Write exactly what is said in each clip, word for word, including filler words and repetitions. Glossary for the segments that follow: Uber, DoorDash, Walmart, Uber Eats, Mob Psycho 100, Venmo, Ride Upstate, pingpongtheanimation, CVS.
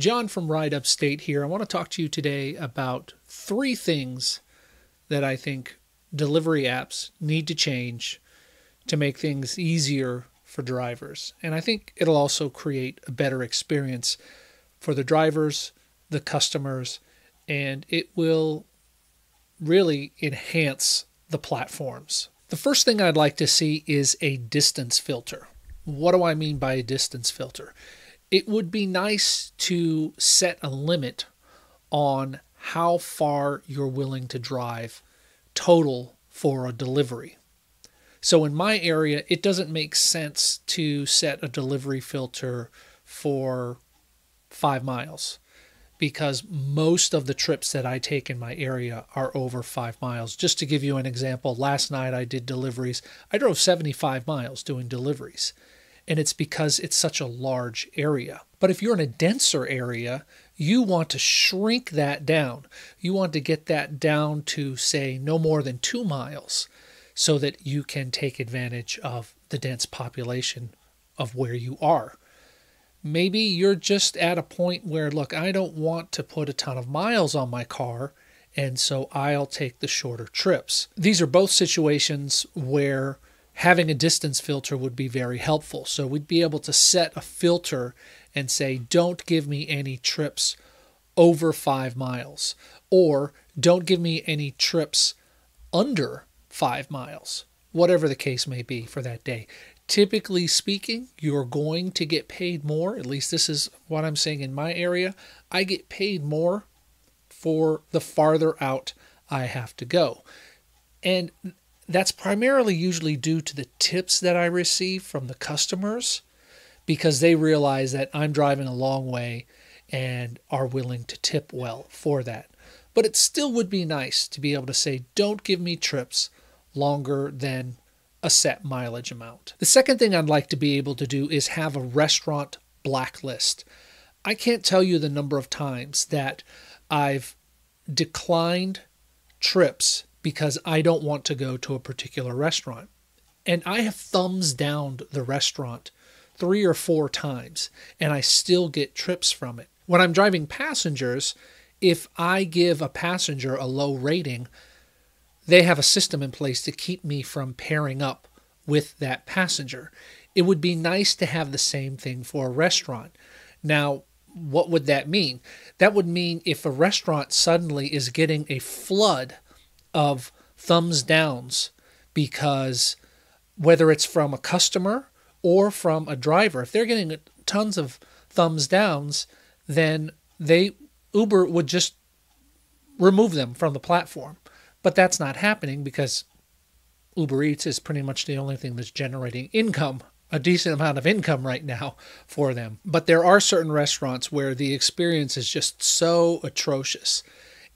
John from Ride Upstate here. I want to talk to you today about three things that I think delivery apps need to change to make things easier for drivers. And I think it'll also create a better experience for the drivers, the customers, and it will really enhance the platforms. The first thing I'd like to see is a distance filter. What do I mean by a distance filter? It would be nice to set a limit on how far you're willing to drive total for a delivery. So in my area, it doesn't make sense to set a delivery filter for five miles because most of the trips that I take in my area are over five miles. Just to give you an example, last night I did deliveries. I drove seventy-five miles doing deliveries, and it's because it's such a large area. But if you're in a denser area, you want to shrink that down. You want to get that down to, say, no more than two miles so that you can take advantage of the dense population of where you are. Maybe you're just at a point where, look, I don't want to put a ton of miles on my car, and so I'll take the shorter trips. These are both situations where having a distance filter would be very helpful. So we'd be able to set a filter and say, don't give me any trips over five miles, or don't give me any trips under five miles, whatever the case may be for that day. Typically speaking, you're going to get paid more. At least this is what I'm saying in my area. I get paid more for the farther out I have to go. And that's primarily usually due to the tips that I receive from the customers, because they realize that I'm driving a long way and are willing to tip well for that. But it still would be nice to be able to say, don't give me trips longer than a set mileage amount. The second thing I'd like to be able to do is have a restaurant blacklist. I can't tell you the number of times that I've declined trips because I don't want to go to a particular restaurant. And I have thumbs downed the restaurant three or four times, and I still get trips from it. When I'm driving passengers, if I give a passenger a low rating, they have a system in place to keep me from pairing up with that passenger. It would be nice to have the same thing for a restaurant. Now, what would that mean? That would mean if a restaurant suddenly is getting a flood of thumbs downs, because whether it's from a customer or from a driver, if they're getting tons of thumbs downs, then they Uber would just remove them from the platform. But that's not happening because Uber Eats is pretty much the only thing that's generating income, a decent amount of income right now for them. But there are certain restaurants where the experience is just so atrocious,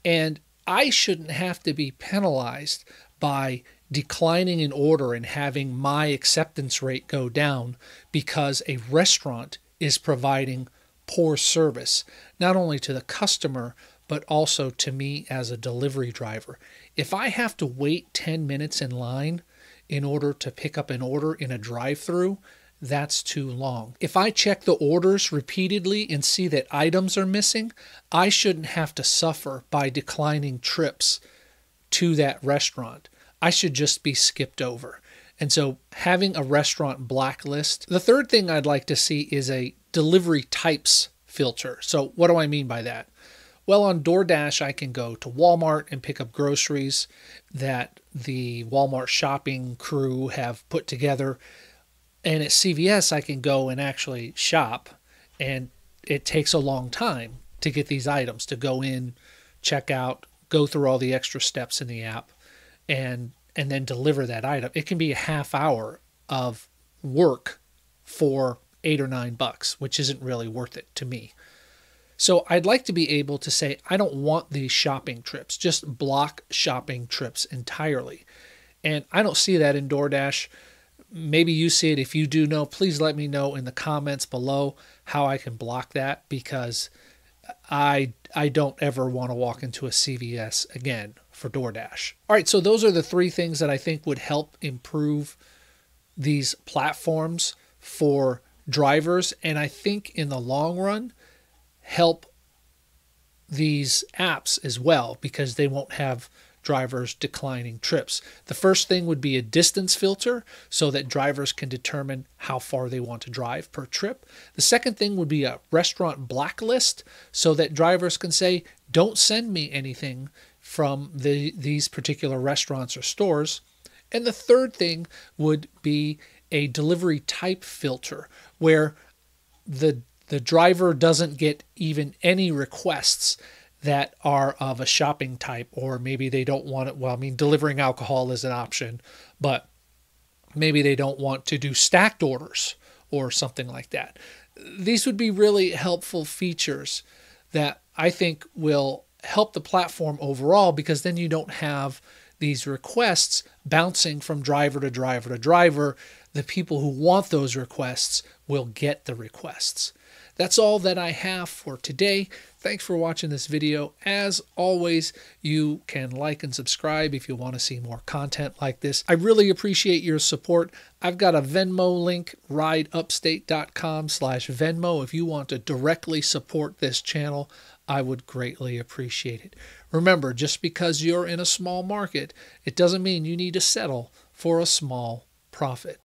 and I shouldn't have to be penalized by declining an order and having my acceptance rate go down because a restaurant is providing poor service, not only to the customer, but also to me as a delivery driver. If I have to wait ten minutes in line in order to pick up an order in a drive-through, that's too long. If I check the orders repeatedly and see that items are missing, I shouldn't have to suffer by declining trips to that restaurant. I should just be skipped over. And so having a restaurant blacklist. The third thing I'd like to see is a delivery types filter. So what do I mean by that? Well, on DoorDash, I can go to Walmart and pick up groceries that the Walmart shopping crew have put together. And at C V S, I can go and actually shop, and it takes a long time to get these items, to go in, check out, go through all the extra steps in the app, and and then deliver that item. It can be a half hour of work for eight or nine bucks, which isn't really worth it to me. So I'd like to be able to say, I don't want these shopping trips, just block shopping trips entirely. And I don't see that in DoorDash. Maybe you see it. If you do know, please let me know in the comments below how I can block that, because I I don't ever want to walk into a C V S again for DoorDash. All right, so those are the three things that I think would help improve these platforms for drivers. And I think in the long run, help these apps as well, because they won't have drivers declining trips. The first thing would be a distance filter so that drivers can determine how far they want to drive per trip. The second thing would be a restaurant blacklist so that drivers can say, don't send me anything from the, these particular restaurants or stores. And the third thing would be a delivery type filter where the the driver doesn't get even any requests that are of a shopping type, or maybe they don't want it. Well, I mean, delivering alcohol is an option, but maybe they don't want to do stacked orders or something like that. These would be really helpful features that I think will help the platform overall, because then you don't have these requests bouncing from driver to driver to driver. The people who want those requests will get the requests. That's all that I have for today. Thanks for watching this video. As always, you can like and subscribe if you want to see more content like this. I really appreciate your support. I've got a Venmo link, ride upstate dot com slash Venmo. If you want to directly support this channel, I would greatly appreciate it. Remember, just because you're in a small market, it doesn't mean you need to settle for a small profit.